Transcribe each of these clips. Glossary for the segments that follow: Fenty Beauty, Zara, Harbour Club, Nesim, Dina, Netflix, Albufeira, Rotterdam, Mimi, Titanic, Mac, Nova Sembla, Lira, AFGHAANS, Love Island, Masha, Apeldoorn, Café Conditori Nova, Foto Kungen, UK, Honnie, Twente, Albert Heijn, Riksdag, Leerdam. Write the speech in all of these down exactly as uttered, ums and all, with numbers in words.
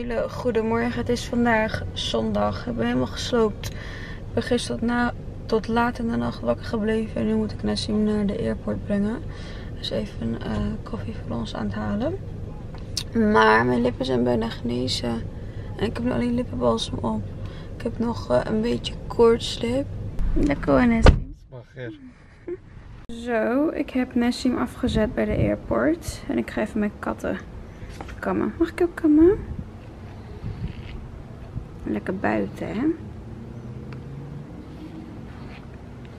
Hele goedemorgen, het is vandaag zondag. Ik ben helemaal gesloopt. Ik ben gisteren tot, na, tot laat in de nacht wakker gebleven. En nu moet ik Nesim naar de airport brengen. Dus even uh, koffie voor ons aan het halen. Maar mijn lippen zijn bijna genezen. En ik heb nu alleen lippenbalsem op. Ik heb nog uh, een beetje koortslip. Lekker Nesim. Zo, ik heb Nesim afgezet bij de airport. En ik ga even mijn katten kammen. Mag ik ook kammen? Lekker buiten, hè?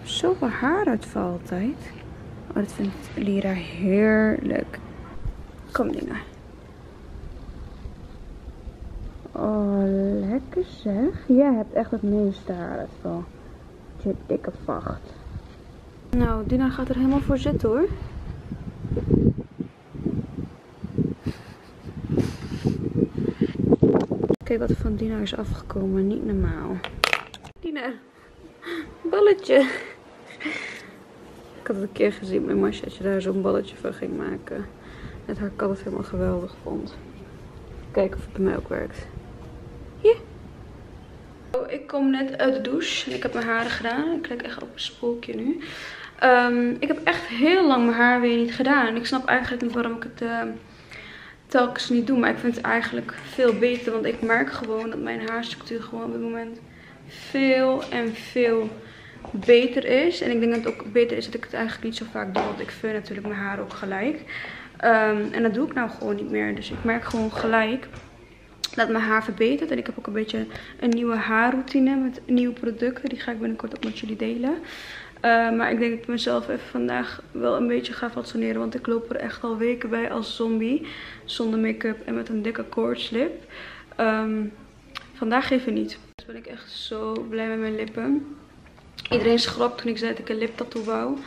Zoveel haaruitval altijd. Oh, dat vindt Lira heerlijk. Kom, Dina. Oh, lekker zeg. Jij hebt echt het meeste haaruitval. Je dikke vacht. Nou, Dina gaat er helemaal voor zitten, hoor. Kijk wat van Dina is afgekomen. Niet normaal. Dina. Balletje. Ik had het een keer gezien met Masha dat je daar zo'n balletje van ging maken. Net haar kat het helemaal geweldig vond. Kijken of het bij mij ook werkt. Hier. Oh, ik kom net uit de douche. En ik heb mijn haren gedaan. Ik lijk echt op een spoeltje nu. Um, ik heb echt heel lang mijn haar weer niet gedaan. En ik snap eigenlijk niet waarom ik het... Uh, telkens niet doen, maar ik vind het eigenlijk veel beter, want ik merk gewoon dat mijn haarstructuur gewoon op dit moment veel en veel beter is. En ik denk dat het ook beter is dat ik het eigenlijk niet zo vaak doe, want ik veul natuurlijk mijn haar ook gelijk. Um, en dat doe ik nou gewoon niet meer, dus ik merk gewoon gelijk dat mijn haar verbetert. En ik heb ook een beetje een nieuwe haarroutine met nieuwe producten, die ga ik binnenkort ook met jullie delen. Uh, maar ik denk dat ik mezelf even vandaag wel een beetje ga fascineren. Want ik loop er echt al weken bij als zombie. Zonder make-up en met een dikke koortslip. Um, vandaag even niet. Dus ben ik echt zo blij met mijn lippen. Iedereen schrok toen ik zei dat ik een liptattoo wou.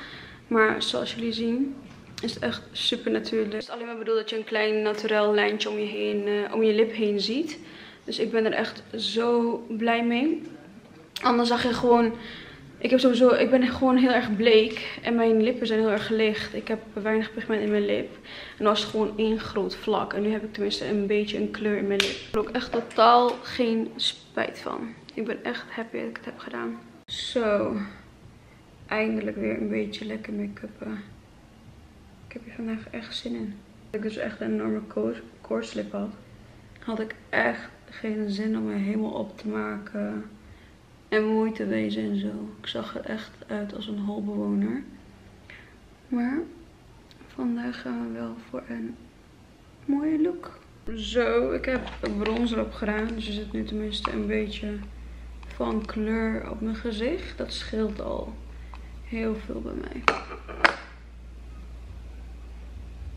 Maar zoals jullie zien is het echt super natuurlijk. Het is alleen maar bedoeld dat je een klein naturel lijntje om je, heen, uh, om je lip heen ziet. Dus ik ben er echt zo blij mee. Anders zag je gewoon... Ik, heb sowieso, ik ben gewoon heel erg bleek en mijn lippen zijn heel erg licht. Ik heb weinig pigment in mijn lip. En dat was gewoon één groot vlak. En nu heb ik tenminste een beetje een kleur in mijn lip. Ik heb er ook echt totaal geen spijt van. Ik ben echt happy dat ik het heb gedaan. Zo, eindelijk weer een beetje lekker make-uppen. Ik heb hier vandaag echt zin in. Dat ik dus echt een enorme koortslip had, had ik echt geen zin om me helemaal op te maken... En moeite wezen en zo. Ik zag er echt uit als een holbewoner. Maar vandaag gaan we wel voor een mooie look. Zo, ik heb een bronzer op gedaan. Dus er zit nu tenminste een beetje van kleur op mijn gezicht. Dat scheelt al heel veel bij mij.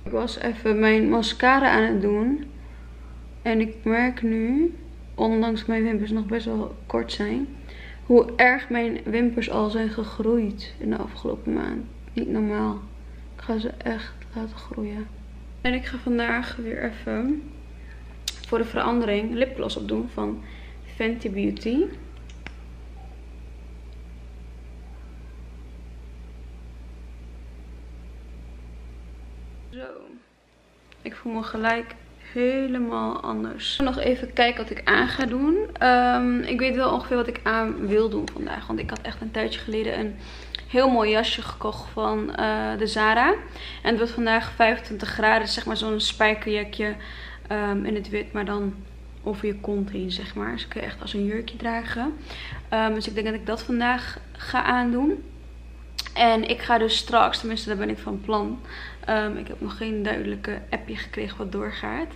Ik was even mijn mascara aan het doen. En ik merk nu... Ondanks mijn wimpers nog best wel kort zijn. Hoe erg mijn wimpers al zijn gegroeid in de afgelopen maand. Niet normaal. Ik ga ze echt laten groeien. En ik ga vandaag weer even voor de verandering lipgloss opdoen van Fenty Beauty. Zo. Ik voel me gelijk... helemaal anders. Nog even kijken wat ik aan ga doen. Um, ik weet wel ongeveer wat ik aan wil doen vandaag. Want ik had echt een tijdje geleden een heel mooi jasje gekocht van uh, de Zara. En het wordt vandaag vijfentwintig graden. Zeg maar zo'n spijkerjakje um, in het wit. Maar dan over je kont heen, zeg maar. Dus ik kan je echt als een jurkje dragen. Um, dus ik denk dat ik dat vandaag ga aandoen. En ik ga dus straks, tenminste daar ben ik van plan... Um, ik heb nog geen duidelijke appje gekregen wat doorgaat.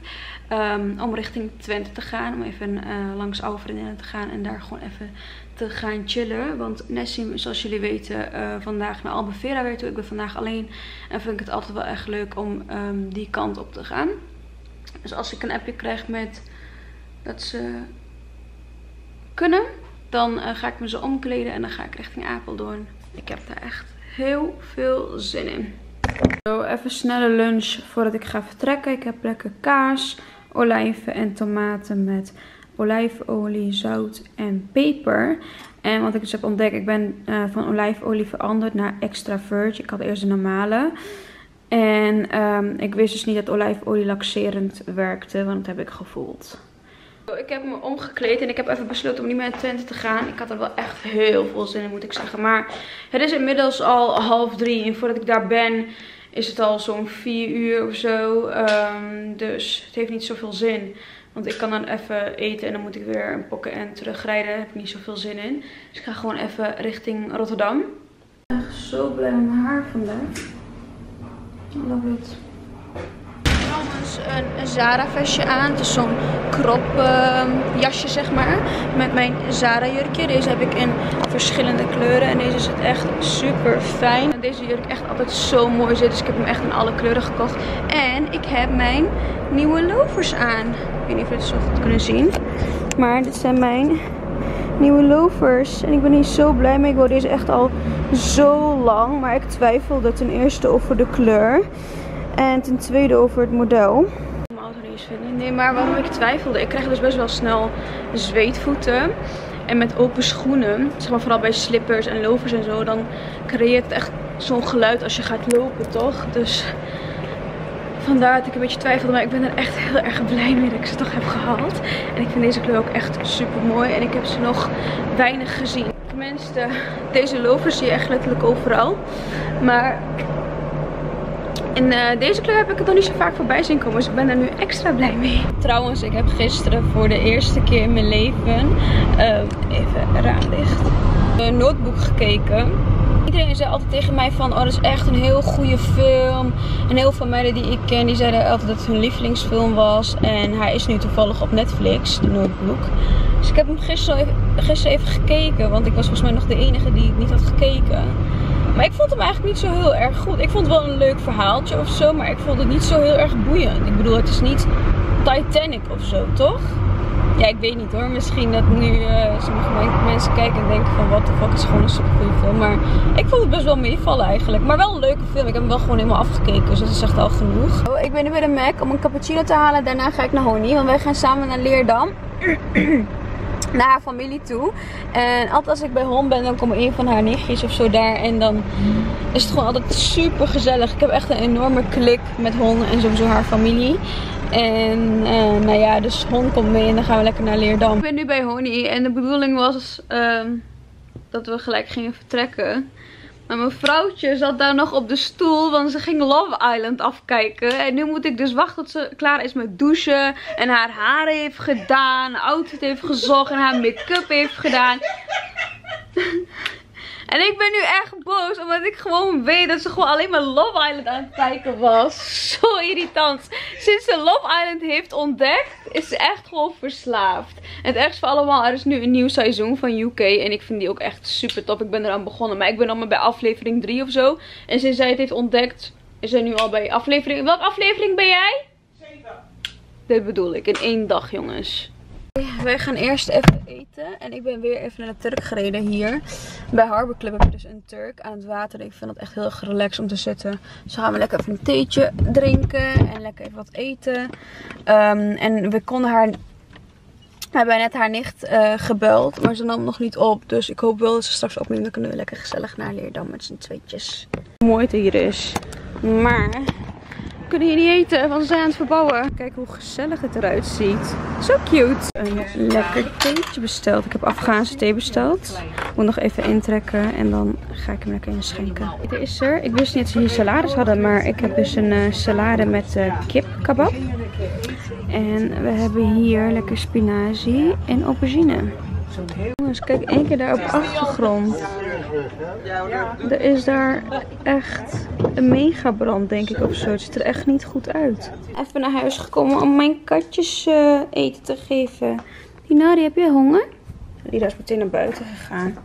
Um, om richting Twente te gaan. Om even uh, langs oude vriendinnen te gaan. En daar gewoon even te gaan chillen. Want Nesim, zoals jullie weten, uh, vandaag naar Albufeira weer toe. Ik ben vandaag alleen. En vind ik het altijd wel echt leuk om um, die kant op te gaan. Dus als ik een appje krijg met dat ze kunnen. Dan uh, ga ik me zo omkleden. En dan ga ik richting Apeldoorn. Ik heb daar echt heel veel zin in. Zo, even snelle lunch voordat ik ga vertrekken. Ik heb lekker kaas, olijven en tomaten met olijfolie, zout en peper. En wat ik dus heb ontdekt, ik ben uh, van olijfolie veranderd naar extra virgin. Ik had eerst de normale. En um, ik wist dus niet dat olijfolie laxerend werkte, want dat heb ik gevoeld. Ik heb me omgekleed en ik heb even besloten om niet meer naar Twente te gaan. Ik had er wel echt heel veel zin in, moet ik zeggen. Maar het is inmiddels al half drie. En voordat ik daar ben, is het al zo'n vier uur of zo. Um, dus het heeft niet zoveel zin. Want ik kan dan even eten en dan moet ik weer een pokken en terugrijden. Daar heb ik niet zoveel zin in. Dus ik ga gewoon even richting Rotterdam. Ik ben echt zo blij met mijn haar vandaag. I love it. Een, een Zara vestje aan. Het is zo'n crop uh, jasje, zeg maar. Met mijn Zara jurkje. Deze heb ik in verschillende kleuren. En deze zit echt super fijn. Deze jurk echt altijd zo mooi zit. Dus ik heb hem echt in alle kleuren gekocht. En ik heb mijn nieuwe loafers aan. Ik weet niet of jullie het zo goed kunnen zien. Maar dit zijn mijn nieuwe loafers. En ik ben hier zo blij mee. Ik wil deze echt al zo lang. Maar ik twijfelde ten eerste over de kleur. En ten tweede over het model. Mijn auto niet eens vinden. Nee, maar waarom ik twijfelde. Ik krijg dus best wel snel zweetvoeten. En met open schoenen. Zeg maar vooral bij slippers en loafers en zo. Dan creëert het echt zo'n geluid als je gaat lopen, toch? Dus vandaar dat ik een beetje twijfelde. Maar ik ben er echt heel erg blij mee dat ik ze toch heb gehaald. En ik vind deze kleur ook echt super mooi. En ik heb ze nog weinig gezien. Tenminste, deze loafers zie je echt letterlijk overal. Maar in uh, deze kleur heb ik het nog niet zo vaak voorbij zien komen. Dus ik ben er nu extra blij mee. Trouwens, ik heb gisteren voor de eerste keer in mijn leven uh, even raam dicht. Een notebook gekeken. Iedereen zei altijd tegen mij van, oh, dat is echt een heel goede film. En heel veel meiden die ik ken, die zeiden altijd dat het hun lievelingsfilm was. En hij is nu toevallig op Netflix, de Notebook. Dus ik heb hem gisteren even, gisteren even gekeken. Want ik was volgens mij nog de enige die het niet had gekeken. Maar ik vond hem eigenlijk niet zo heel erg goed. Ik vond het wel een leuk verhaaltje of zo, maar ik vond het niet zo heel erg boeiend. Ik bedoel, het is niet Titanic of zo, toch? Ja, ik weet niet hoor. Misschien dat nu uh, sommige mensen kijken en denken van what the fuck, het is gewoon een supergoeie film. Maar ik vond het best wel meevallen eigenlijk. Maar wel een leuke film. Ik heb hem wel gewoon helemaal afgekeken, dus dat is echt al genoeg. Oh, ik ben nu bij de Mac om een cappuccino te halen. Daarna ga ik naar Honnie, want wij gaan samen naar Leerdam. Naar haar familie toe. En altijd als ik bij Hon ben, dan komt een van haar nichtjes of zo daar. En dan is het gewoon altijd super gezellig. Ik heb echt een enorme klik met Hon en sowieso haar familie. En uh, nou ja, dus Hon komt mee en dan gaan we lekker naar Leerdam. Ik ben nu bij Honnie en de bedoeling was uh, dat we gelijk gingen vertrekken. Maar mijn vrouwtje zat daar nog op de stoel, want ze ging Love Island afkijken. En nu moet ik dus wachten tot ze klaar is met douchen. En haar haar heeft gedaan, outfit heeft gezocht en haar make-up heeft gedaan. En ik ben nu echt boos, omdat ik gewoon weet dat ze gewoon alleen maar Love Island aan het kijken was. Zo irritant. Sinds ze Love Island heeft ontdekt, is ze echt gewoon verslaafd. En het ergste van allemaal, er is nu een nieuw seizoen van U K. En ik vind die ook echt super top. Ik ben eraan begonnen. Maar ik ben al maar bij aflevering drie of zo. En sinds zij het heeft ontdekt, is zij nu al bij aflevering... Welke aflevering ben jij? Zeven. Dit bedoel ik. In één dag, jongens. Wij gaan eerst even eten en ik ben weer even naar de Turk gereden hier. Bij Harbour Club heb je dus een Turk aan het water. Ik vind het echt heel erg relaxed om te zitten. Dus gaan we lekker even een theetje drinken en lekker even wat eten. Um, en we konden haar... We hebben net haar nicht uh, gebeld, maar ze nam nog niet op. Dus ik hoop wel dat ze straks opneemt. Dan kunnen we lekker gezellig naar Leerdam met z'n tweetjes. Hoe mooi het hier is. Maar we kunnen hier niet eten, want we zijn aan het verbouwen. Kijk hoe gezellig het eruit ziet. Zo cute. Een lekker theetje besteld. Ik heb Afghaanse thee besteld. Ik moet nog even intrekken en dan ga ik hem lekker inschenken. Dit is er. Ik wist niet dat ze hier salades hadden, maar ik heb dus een uh, salade met uh, kip kebab. En we hebben hier lekker spinazie en aubergine. Jongens, kijk één keer daar op de achtergrond. Er is daar echt een megabrand, denk ik, of zo. Het ziet er echt niet goed uit. Even naar huis gekomen om mijn katjes uh, eten te geven. Dina, heb jij honger? Lira is meteen naar buiten gegaan.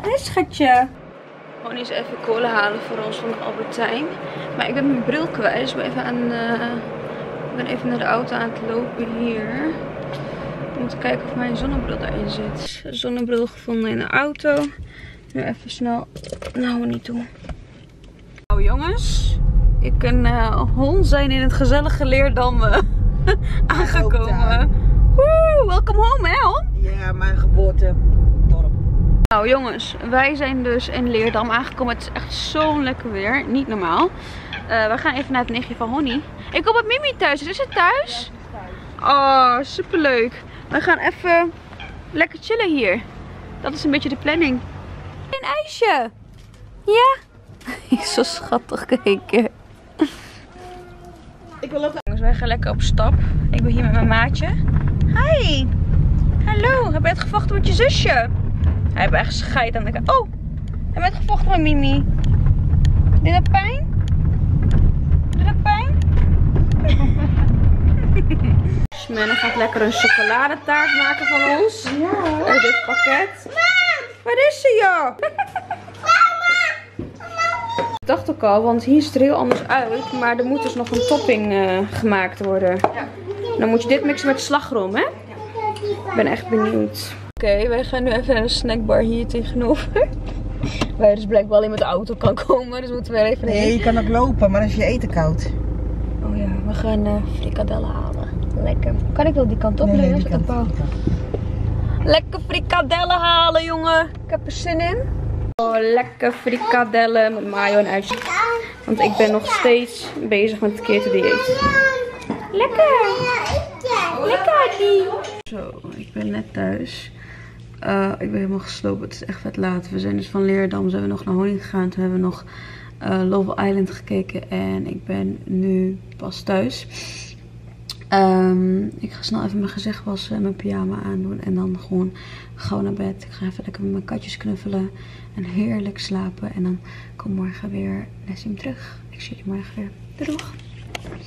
Hé, schatje. Gewoon eens even kolen halen voor ons van de Albert Heijn. Maar ik ben mijn bril kwijt. Dus ik ben even, aan, uh, ik ben even naar de auto aan het lopen hier. Om te kijken of mijn zonnebril daarin zit. Zonnebril gevonden in de auto. Nu even snel naar Honnie toe. Nou jongens, ik kan uh, hond zijn in het gezellige Leerdam aangekomen. Woe, welkom home hè hon? Ja, mijn geboortedorp. Nou jongens, wij zijn dus in Leerdam aangekomen. Het is echt zo lekker weer, niet normaal. Uh, we gaan even naar het nichtje van Honnie. Ik hoop dat Mimi thuis is. Is het thuis? Ja, het is thuis. Oh, superleuk. We gaan even lekker chillen hier. Dat is een beetje de planning. Een ijsje. Ja. Hij is zo schattig kijken. Ik wil ook... Jongens, wij gaan lekker op stap. Ik ben hier met mijn maatje. Hi. Hallo. Heb je het gevochten met je zusje? Hij heeft echt scheid aan de... Oh. Heb je het gevochten met Mimi? Doet dat pijn? Doet dat pijn? Smenna gaat lekker een chocoladetaart maken van ons. Ja. Uit dit pakket. Mama. Waar is ze, joh? Ik dacht ook al, want hier ziet er heel anders uit. Maar er moet dus nog een topping uh, gemaakt worden. Ja. Dan moet je dit mixen met slagroom, hè? Ja. Ik ben echt benieuwd. Oké, okay, wij gaan nu even naar de snackbar hier tegenover. Waar dus blijkbaar alleen met de auto kan komen. Dus moeten we weer even heen. Nee, je kan ook lopen, maar als je eten koud. Oh ja, we gaan uh, frikadellen halen. Lekker. Kan ik wel die kant op? Nee, nee, die kant, die kant. Lekker frikadellen halen, jongen. Ik heb er zin in. Oh, lekker frikadellen met mayo en uitje. Want ik ben nog steeds bezig met het keto-dieet. Lekker! Lekker, die. Zo, ik ben net thuis. Uh, ik ben helemaal geslopen. Het is echt vet laat. We zijn dus van Leerdam. Zijn we nog naar Honnie gegaan. Toen hebben we nog uh, Love Island gekeken. En ik ben nu pas thuis. Um, ik ga snel even mijn gezicht wassen en mijn pyjama aandoen. En dan gewoon gauw naar bed. Ik ga even lekker met mijn katjes knuffelen. En heerlijk slapen. En dan kom morgen weer Nesim terug. Ik zie jullie morgen weer. Doei!